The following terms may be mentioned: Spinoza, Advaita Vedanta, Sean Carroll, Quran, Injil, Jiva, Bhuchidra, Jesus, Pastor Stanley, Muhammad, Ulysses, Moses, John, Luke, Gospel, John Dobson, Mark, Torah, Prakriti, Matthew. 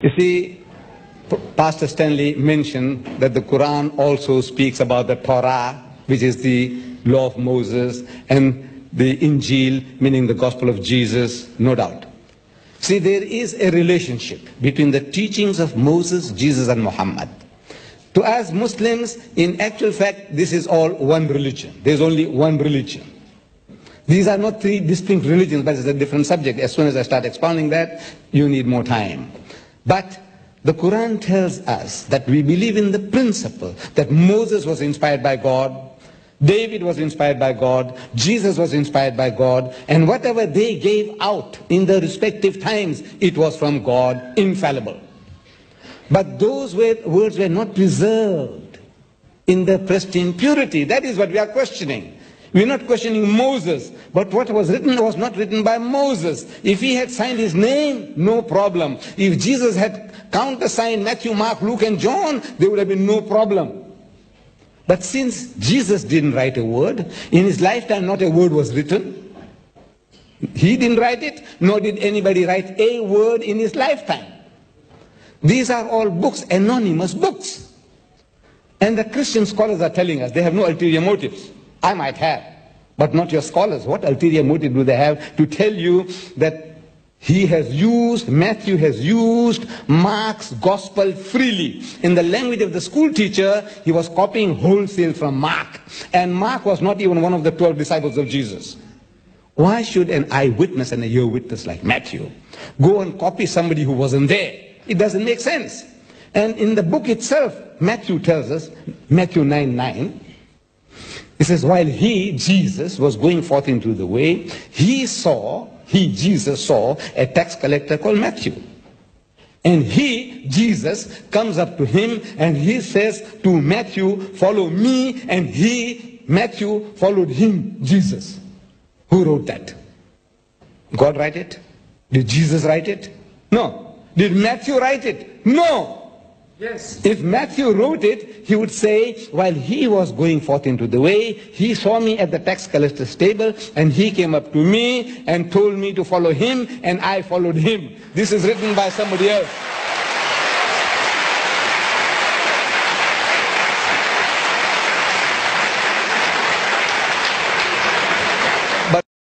You see, Pastor Stanley mentioned that the Quran also speaks about the Torah, which is the law of Moses, and the Injil, meaning the Gospel of Jesus, no doubt. See, there is a relationship between the teachings of Moses, Jesus, and Muhammad. To us Muslims, in actual fact, this is all one religion. There is only one religion. These are not three distinct religions, but it's a different subject. As soon as I start expounding that, you need more time. But the Quran tells us that we believe in the principle that Moses was inspired by God, David was inspired by God, Jesus was inspired by God, and whatever they gave out in their respective times, it was from God, infallible. But those words were not preserved in their pristine purity. That is what we are questioning. We're not questioning Moses, but what was written was not written by Moses. If he had signed his name, no problem. If Jesus had countersigned Matthew, Mark, Luke and John, there would have been no problem. But since Jesus didn't write a word, in his lifetime not a word was written. He didn't write it, nor did anybody write a word in his lifetime. These are all books, anonymous books. And the Christian scholars are telling us they have no ulterior motives. I might have, but not your scholars. What ulterior motive do they have to tell you that he has used, Matthew has used Mark's gospel freely? In the language of the school teacher, he was copying wholesale from Mark. And Mark was not even one of the 12 disciples of Jesus. Why should an eyewitness and a ear witness like Matthew go and copy somebody who wasn't there? It doesn't make sense. And in the book itself, Matthew tells us, Matthew 9:9, it says, while he, Jesus, was going forth into the way, Jesus saw a tax collector called Matthew. And he, Jesus, comes up to him and he says to Matthew, follow me. And he, Matthew, followed him, Jesus. Who wrote that? God write it? Did Jesus write it? No. Did Matthew write it? No. Yes. If Matthew wrote it, he would say, while he was going forth into the way, he saw me at the tax collector's table, and he came up to me and told me to follow him, and I followed him. This is written by somebody else.